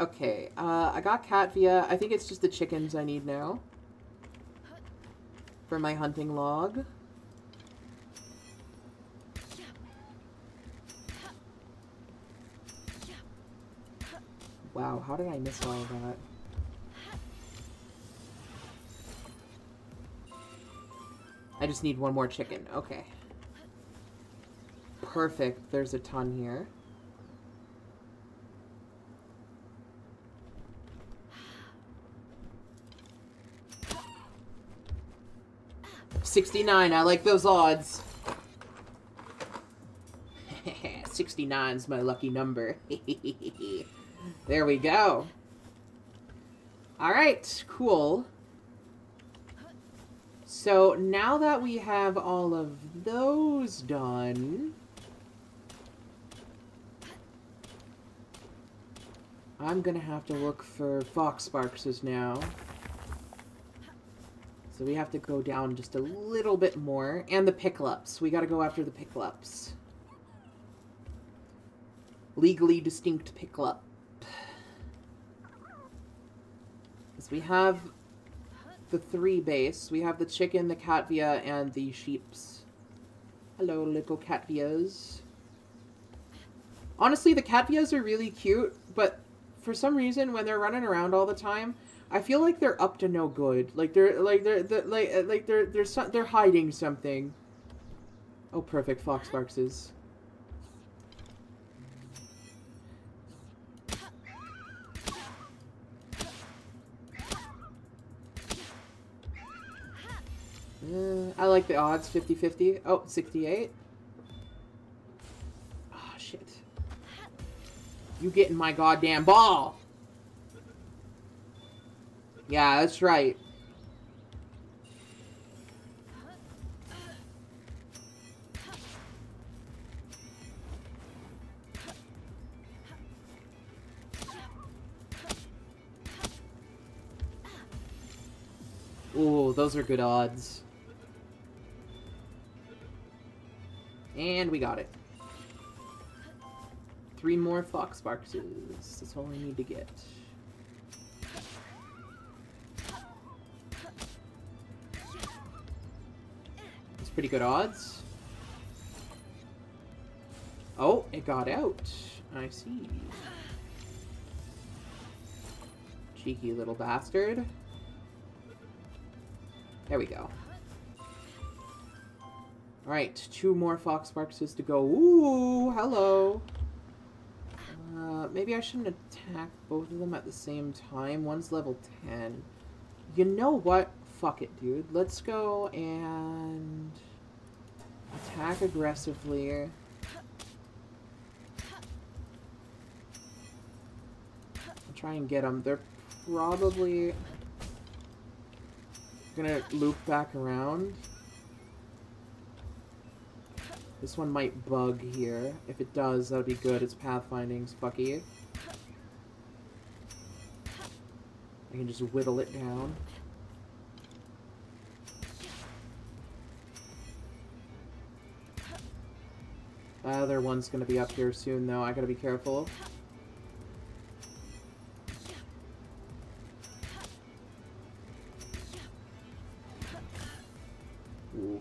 Okay, I got Cattiva. I think it's just the chickens I need now for my hunting log. Wow, how did I miss all of that? I just need one more chicken. Okay. Perfect. There's a ton here. $69. I like those odds. 69's my lucky number. There we go. All right. Cool. So now that we have all of those done, I'm gonna have to look for Foxsparks now. So we have to go down just a little bit more. And the picklups. We gotta go after the picklups. Legally distinct picklup. Because we have the three base. We have the chicken, the Cattiva, and the sheeps. Hello, little Catvias. Honestly, the Catvias are really cute, but for some reason, when they're running around all the time, I feel like they're up to no good. Like they're hiding something. Oh, perfect, Foxparks is. I like the odds, 50-50. Oh, 68. Ah, oh, shit. You getting my goddamn ball! Yeah, that's right. Ooh, those are good odds. And we got it. Three more Foxbarks. That's all we need to get. That's pretty good odds. Oh, it got out. I see. Cheeky little bastard. There we go. All right, two more Foxparks to go. Ooh, hello. Maybe I shouldn't attack both of them at the same time. One's level 10. You know what? Fuck it, dude. Let's go and attack aggressively. I'll try and get them. They're probably gonna loop back around. This one might bug here. If it does, that'll be good. It's pathfinding's Bucky. I can just whittle it down. The other one's gonna be up here soon, though. I gotta be careful. Ooh.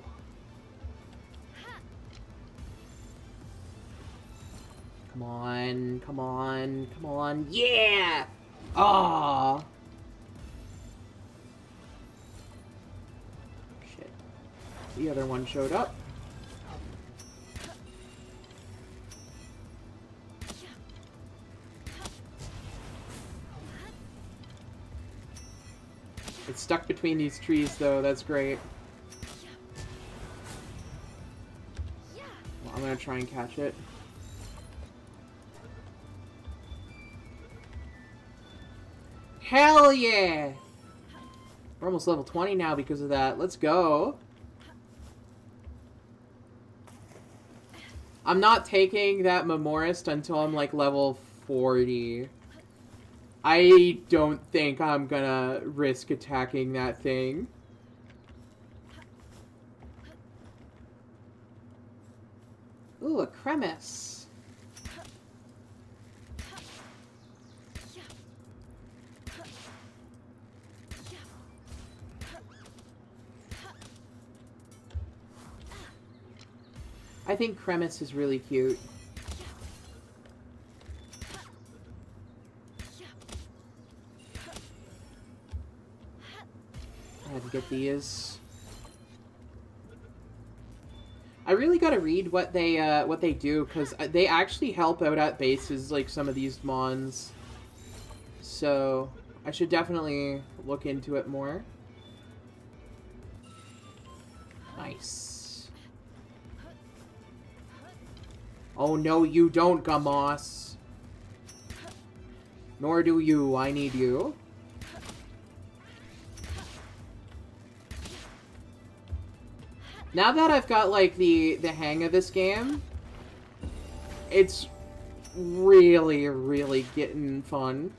Come on, come on, come on. Yeah! Aww! Shit. The other one showed up. It's stuck between these trees, though. That's great. Well, I'm gonna try and catch it. Hell yeah! We're almost level 20 now because of that. Let's go. I'm not taking that Memorist until I'm like level 40. I don't think I'm gonna risk attacking that thing. Ooh, a Cremis. I think Cremis is really cute. I had to get these. I really gotta read what they do, because they actually help out at bases, like some of these mons. So I should definitely look into it more. Nice. Oh no, you don't, Gumoss. Nor do you. I need you. Now that I've got, like, the hang of this game, it's really, really getting fun.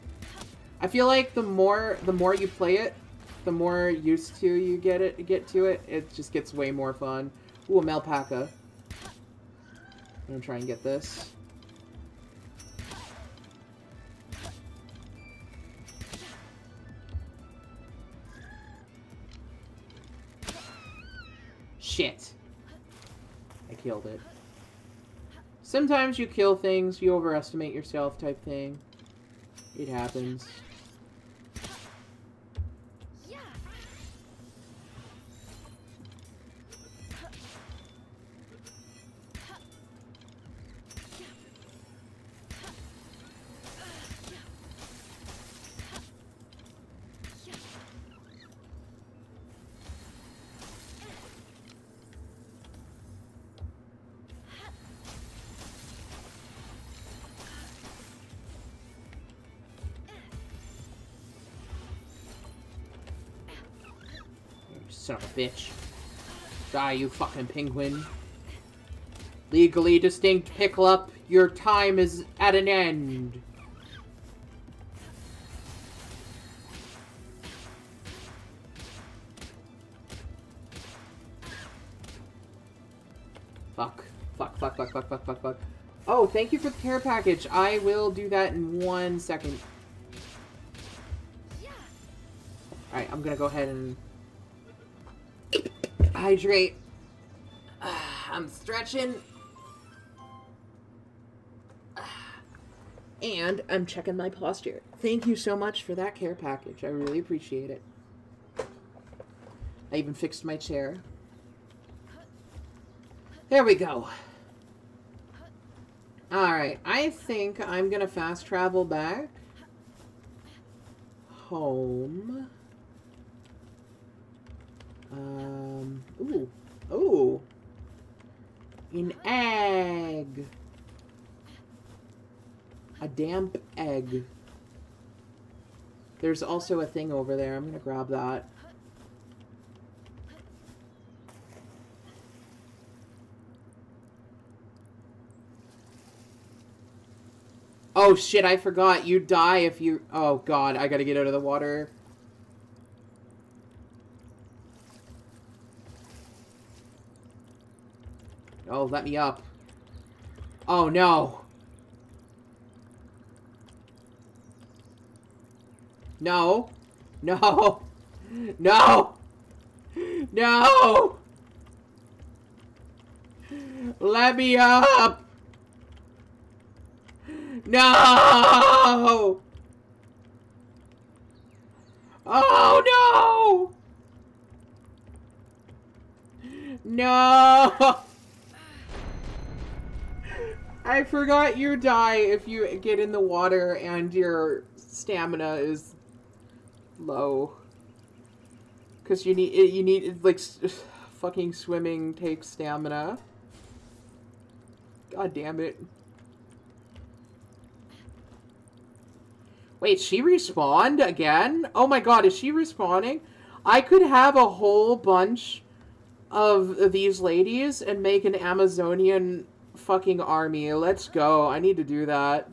I feel like the more you play it, the more used to you get to it. It just gets way more fun. Ooh, a Melpaca. I'm gonna try and get this. Shit. I killed it. Sometimes you kill things, you overestimate yourself type thing. It happens. Yeah. Son of a bitch. Die, you fucking penguin. Legally distinct picklup, your time is at an end. Fuck. Fuck, fuck, fuck, fuck, fuck, fuck, fuck. Oh, thank you for the care package. I will do that in 1 second. Alright, I'm gonna go ahead and hydrate. I'm stretching. And I'm checking my posture. Thank you so much for that care package. I really appreciate it. I even fixed my chair. There we go. Alright, I think I'm gonna fast travel back home. Ooh. Ooh. An egg. A damp egg. There's also a thing over there. I'm gonna grab that. Oh shit, I forgot. You die if you... Oh god, I gotta get out of the water. Oh, let me up. Oh, no. No. No. No. No. Let me up. No. Oh, no. No. I forgot you die if you get in the water and your stamina is low. Because you need, like, fucking swimming takes stamina. God damn it. Wait, she respawned again? Oh my god, is she respawning? I could have a whole bunch of these ladies and make an Amazonian... fucking army. Let's go. I need to do that.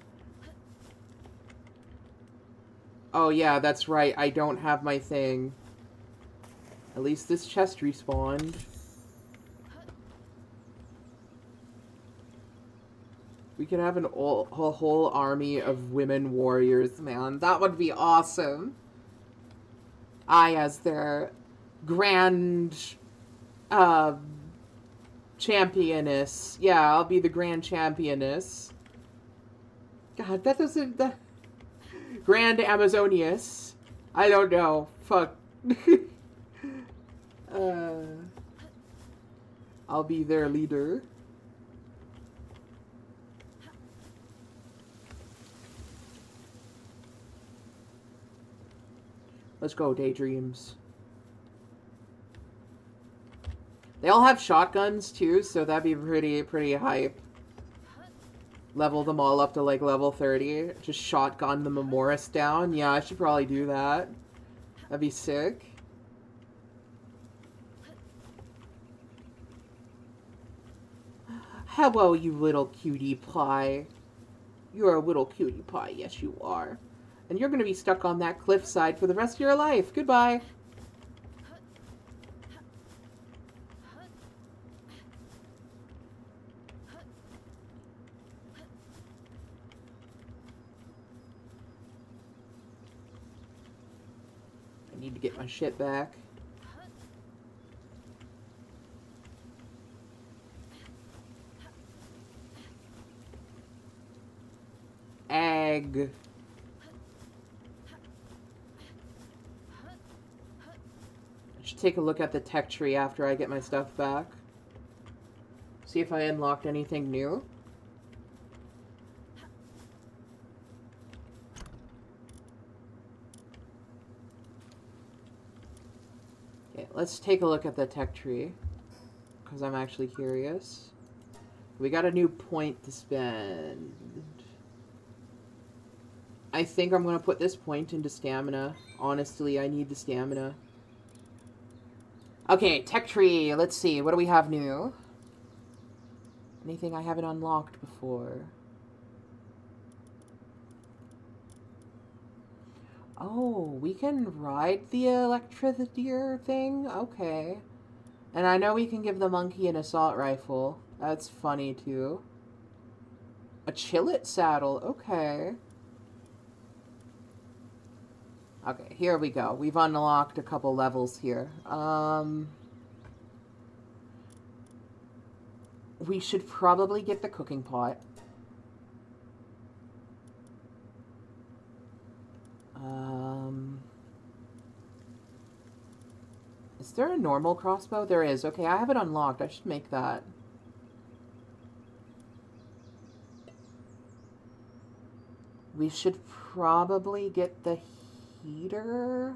Oh yeah, that's right. I don't have my thing. At least this chest respawned. We could have a whole army of women warriors, man. That would be awesome. I, as their grand Championess. Yeah, I'll be the Grand Championess. God, that doesn't... That... Grand Amazonius. I don't know. Fuck. I'll be their leader. Let's go, Daydreams. They all have shotguns, too, so that'd be pretty hype. Level them all up to, like, level 30. Just shotgun the Memorist down. Yeah, I should probably do that. That'd be sick. Hello, you little cutie pie. You're a little cutie pie. Yes, you are. And you're going to be stuck on that cliffside for the rest of your life. Goodbye. I need to get my shit back. Egg. Take a look at the tech tree after I get my stuff back. See if I unlocked anything new. Okay, let's take a look at the tech tree, because I'm actually curious. We got a new point to spend. I think I'm going to put this point into stamina. Honestly, I need the stamina. Okay, tech tree. Let's see. What do we have new? Anything I haven't unlocked before? Oh, we can ride the electrideer thing? Okay. And I know we can give the monkey an assault rifle. That's funny, too. A chillet saddle. Okay. Okay, here we go. We've unlocked a couple levels here. We should probably get the cooking pot. Is there a normal crossbow? There is. Okay, I have it unlocked. I should make that. We should probably get the heater.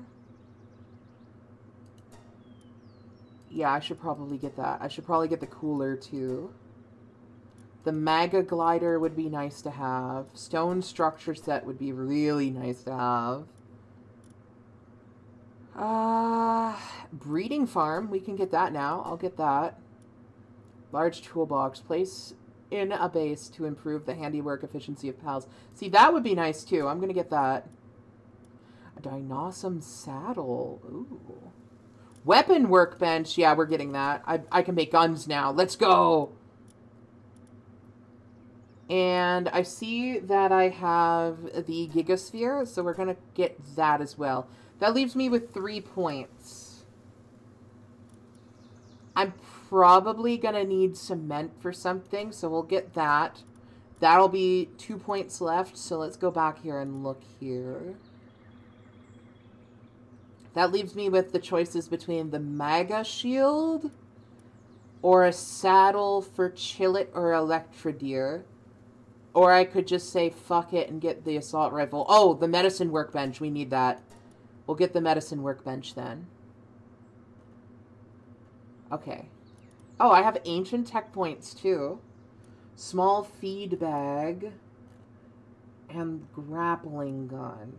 Yeah, I should probably get that. I should probably get the cooler too. The Maga Glider would be nice to have. Stone Structure Set would be really nice to have. Breeding Farm, we can get that now. I'll get that. Large Toolbox. Place in a base to improve the handiwork efficiency of pals. See, that would be nice too. I'm gonna get that. Dinossom saddle. Ooh. Weapon workbench. Yeah, we're getting that. I can make guns now. Let's go. And I see that I have the Gigasphere, so we're going to get that as well. That leaves me with 3 points. I'm probably going to need cement for something, so we'll get that. That'll be 2 points left, so let's go back here and look here. That leaves me with the choices between the Maga Shield or a saddle for Chillet or Electrideer. Or I could just say fuck it and get the assault rifle. Oh, the medicine workbench. We need that. We'll get the medicine workbench then. Okay. Oh, I have ancient tech points too. Small feed bag and grappling gun.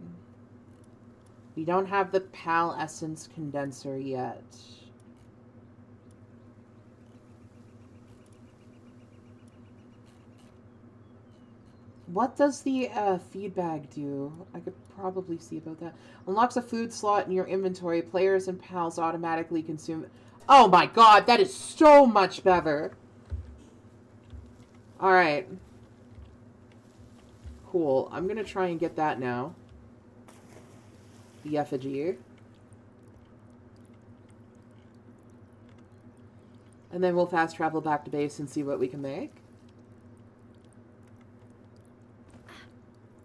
We don't have the Pal Essence Condenser yet. What does the feed bag do? I could probably see about that. Unlocks a food slot in your inventory. Players and pals automatically consume... Oh my god, that is so much better! Alright. Cool. I'm gonna try and get that now. The effigy. And then we'll fast travel back to base and see what we can make.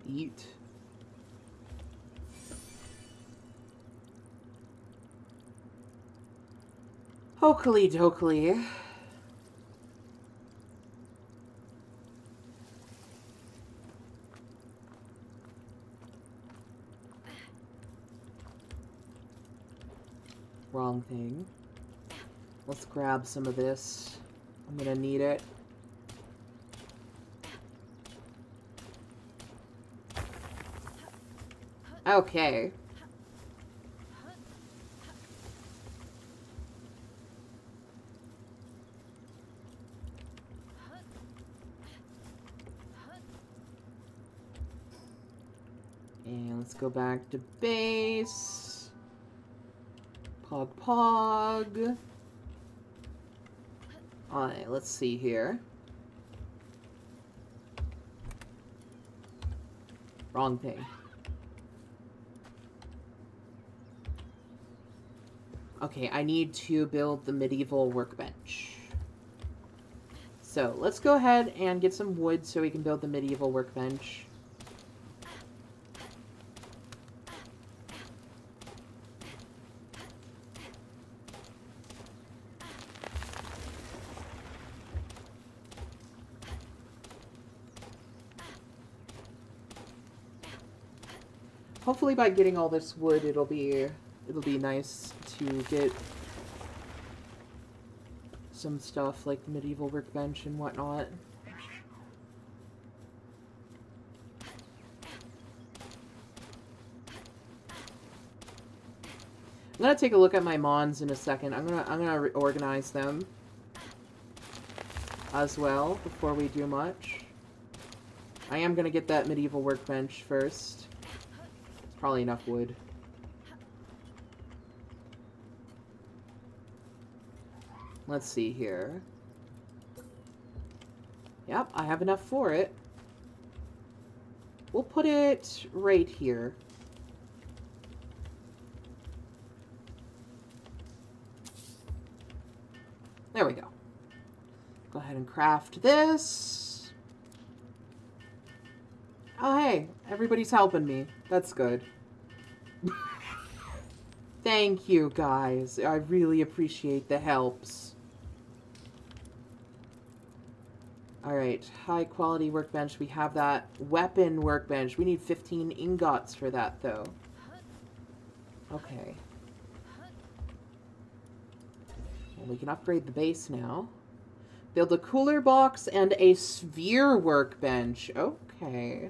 Eat. Hokely dokely. Wrong thing. Let's grab some of this. I'm gonna need it. Okay. And let's go back to base. Pog pog. Alright, let's see here. Wrong thing. Okay, I need to build the medieval workbench. So, let's go ahead and get some wood so we can build the medieval workbench. Hopefully by getting all this wood, it'll be nice to get some stuff like the medieval workbench and whatnot. I'm gonna take a look at my mons in a second. I'm gonna reorganize them as well before we do much. I am gonna get that medieval workbench first. It's probably enough wood. Let's see here. Yep, I have enough for it. We'll put it right here. There we go. Go ahead and craft this. Oh, hey, everybody's helping me. That's good. Thank you, guys. I really appreciate the helps. Alright, high quality workbench. We have that weapon workbench. We need 15 ingots for that, though. Okay. Well, we can upgrade the base now. Build a cooler box and a sphere workbench. Okay.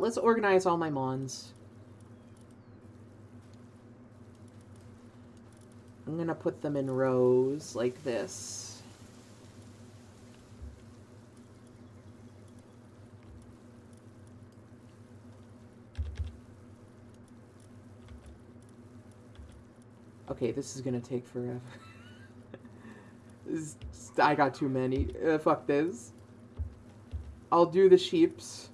Let's organize all my mons. I'm gonna put them in rows like this. Okay, this is gonna take forever. I got too many. Fuck this. I'll do the sheeps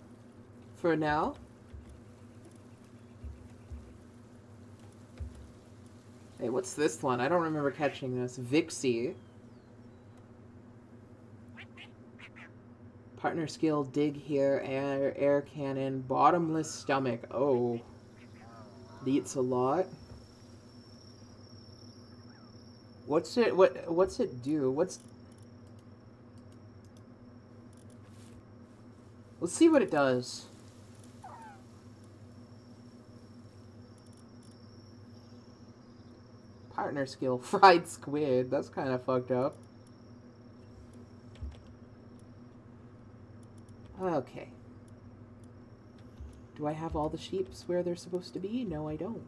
for now. Hey, what's this one? I don't remember catching this. Vixie. Partner skill, dig here, air cannon, bottomless stomach. Oh. Eats a lot. What's it do? Let's see what it does. Partner skill, fried squid. That's kind of fucked up. Okay. Do I have all the sheeps where they're supposed to be? No, I don't.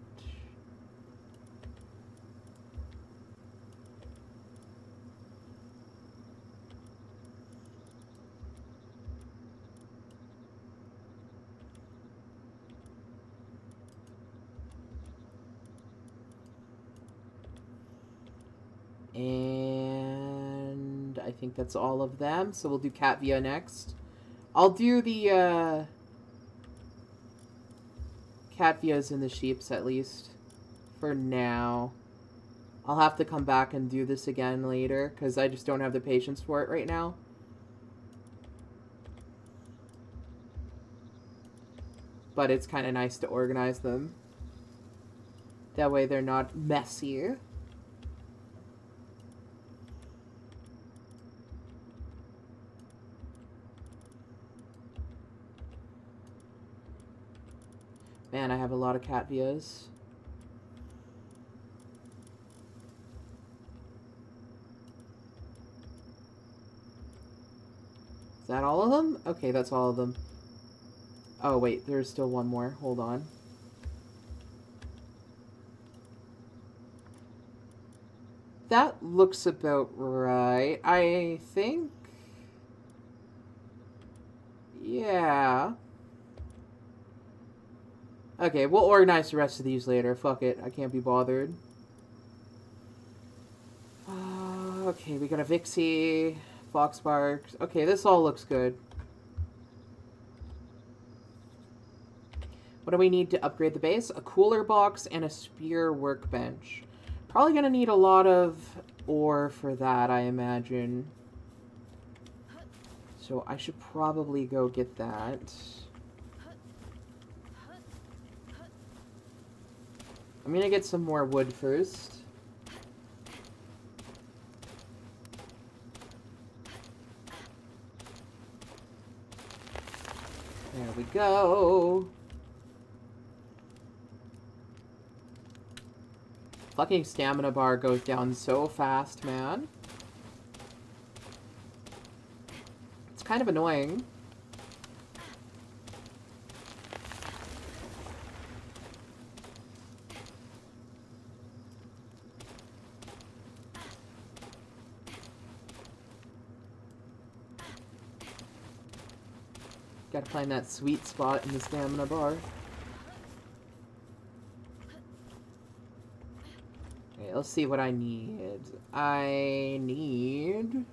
And I think that's all of them. So we'll do Cattiva next. I'll do the Cattivas and the sheeps at least for now. I'll have to come back and do this again later, because I just don't have the patience for it right now. But it's kind of nice to organize them. That way they're not messy. Man, I have a lot of Cattvas. Is that all of them? Okay, that's all of them. Oh, wait, there's still one more. Hold on. That looks about right, I think. Yeah. Okay, we'll organize the rest of these later. Fuck it. I can't be bothered. Okay, we got a Vixie, Foxparks. Okay, this all looks good. What do we need to upgrade the base? A cooler box and a spear workbench. Probably gonna need a lot of ore for that, I imagine. So I should probably go get that. I'm gonna get some more wood first. There we go. Fucking stamina bar goes down so fast, man. It's kind of annoying. Gotta find that sweet spot in the stamina bar. Let's see what I need. I need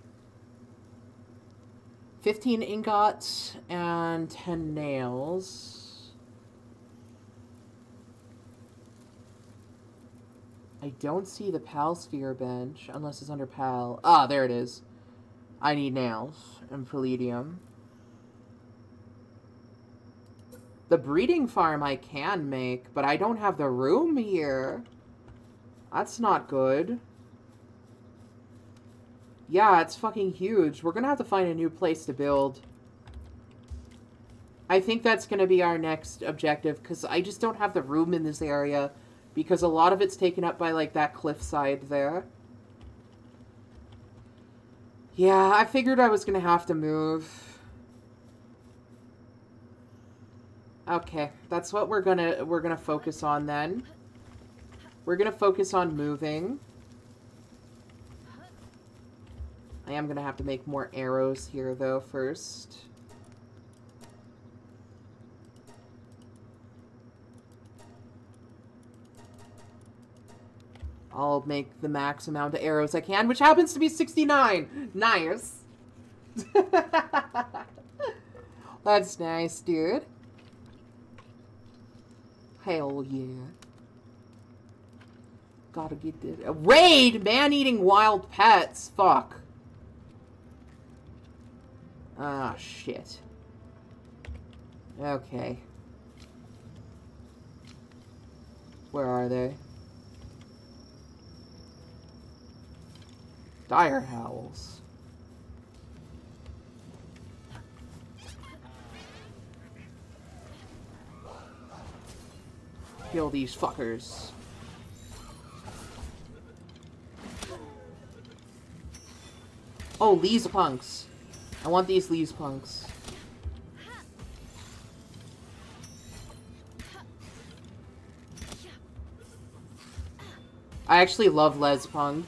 15 ingots and 10 nails. I don't see the PAL sphere bench unless it's under PAL. Ah, there it is. I need nails and palladium. The breeding farm I can make, but I don't have the room here. That's not good. Yeah, it's fucking huge. We're gonna have to find a new place to build. I think that's gonna be our next objective, because I just don't have the room in this area, because a lot of it's taken up by, like, that cliffside there. Yeah, I figured I was gonna have to move. Okay, that's what we're gonna focus on then. We're going to focus on moving. I am going to have to make more arrows here, though, first. I'll make the max amount of arrows I can, which happens to be 69. Nice. That's nice, dude. Hell yeah. Gotta get this. Raid! Man-eating wild pets! Fuck. Ah, shit. Okay. Where are they? Dire howls. Kill these fuckers. Oh, Lezpunks. I want these Lezpunks. I actually love Lezpunk.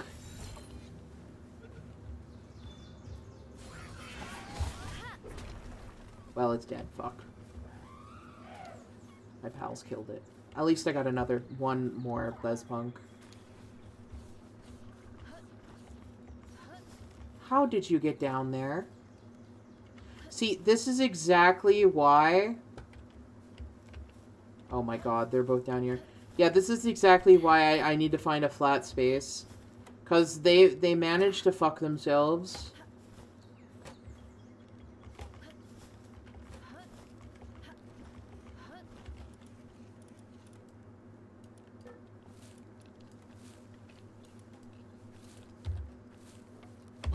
Well, it's dead. Fuck. My pals killed it. At least I got another one more Lezpunk. How did you get down there? See, this is exactly why... Oh my god, they're both down here. Yeah, this is exactly why I need to find a flat space. Because they managed to fuck themselves.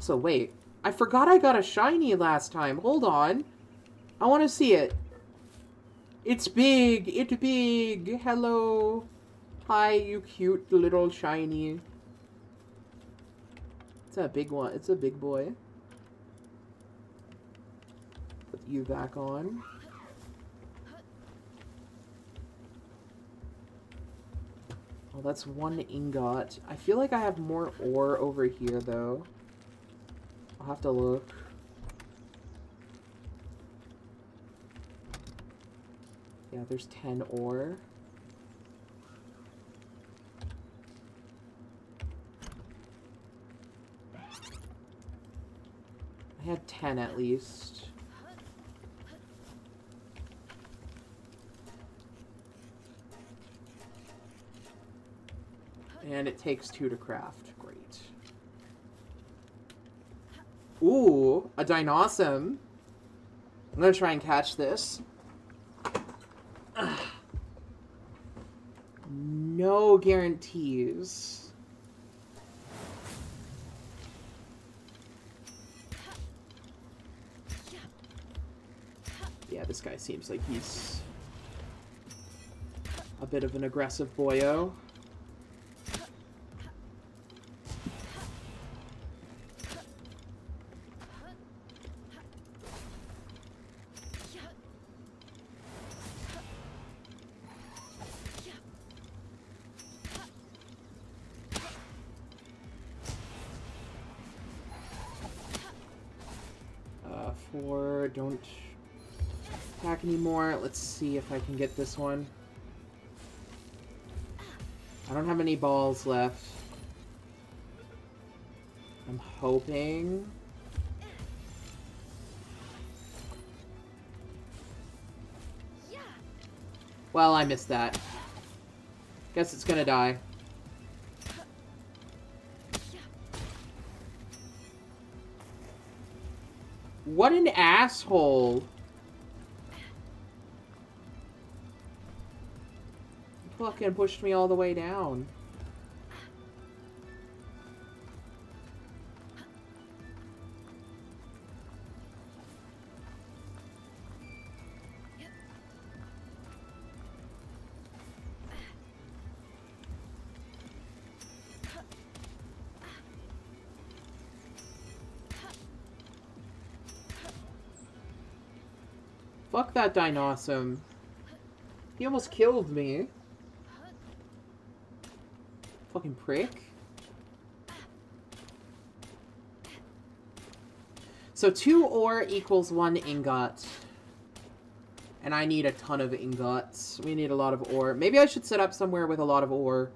So wait, I forgot I got a shiny last time. Hold on. I want to see it. It's big. It's big. Hello. Hi, you cute little shiny. It's a big one. It's a big boy. Put you back on. Oh, that's one ingot. I feel like I have more ore over here, though. I'll have to look. Yeah, there's 10 ore. I had 10 at least. And it takes 2 to craft. Great. Ooh, a Dinossom. I'm gonna try and catch this. Ugh. No guarantees. Yeah, this guy seems like he's a bit of an aggressive boyo. Don't attack anymore. Let's see if I can get this one. I don't have any balls left. I'm hoping. Well, I missed that. Guess it's gonna die. What an asshole. You fucking pushed me all the way down. Fuck that Dinossom. He almost killed me. Fucking prick. So 2 ore equals 1 ingot. And I need a ton of ingots. We need a lot of ore. Maybe I should set up somewhere with a lot of ore.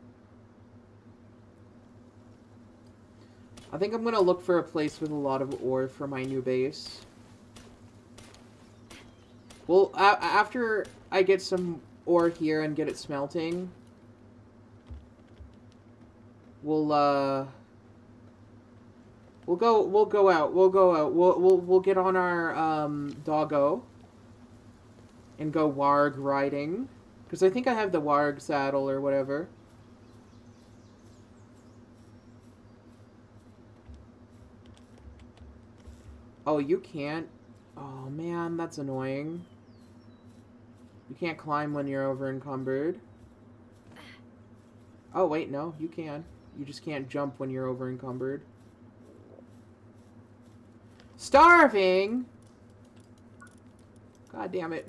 I think I'm gonna look for a place with a lot of ore for my new base. Well, after I get some ore here and get it smelting, we'll get on our, doggo and go warg riding. Because I think I have the warg saddle or whatever. Oh, you can't? Oh, man, that's annoying. You can't climb when you're over encumbered. Oh, wait, no, you can. You just can't jump when you're over encumbered. Starving! God damn it.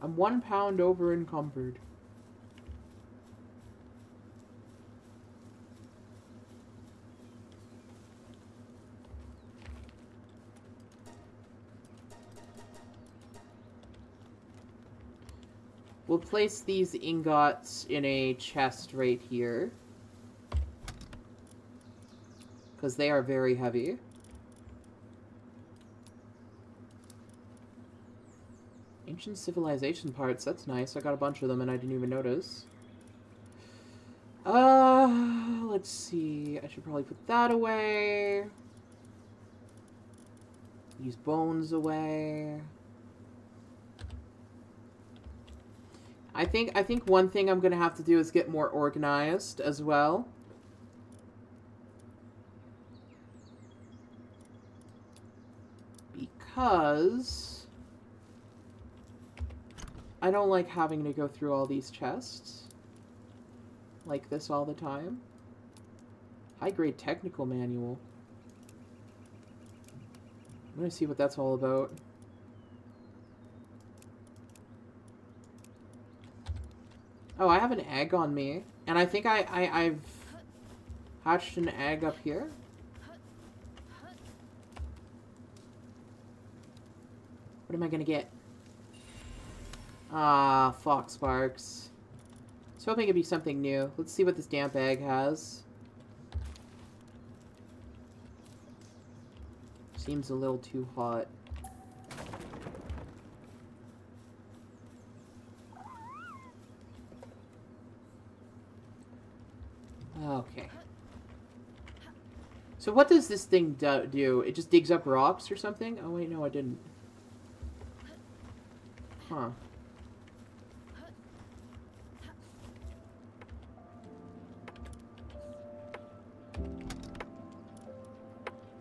I'm 1 pound over encumbered. We'll place these ingots in a chest right here. Because they are very heavy. Ancient civilization parts, that's nice. I got a bunch of them and I didn't even notice. Let's see. I should probably put that away. These bones away. I think one thing I'm gonna have to do is get more organized as well. Because I don't like having to go through all these chests like this all the time. High-grade technical manual. I'm gonna see what that's all about. Oh, I have an egg on me. And I think I've hatched an egg up here. What am I gonna get? Ah, Foxsparks. I was hoping it'd be something new. Let's see what this damp egg has. Seems a little too hot. Okay. So what does this thing do? It just digs up rocks or something? Oh wait, no, I didn't. Huh.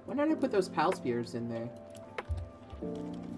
Why did I put those pal spears in there?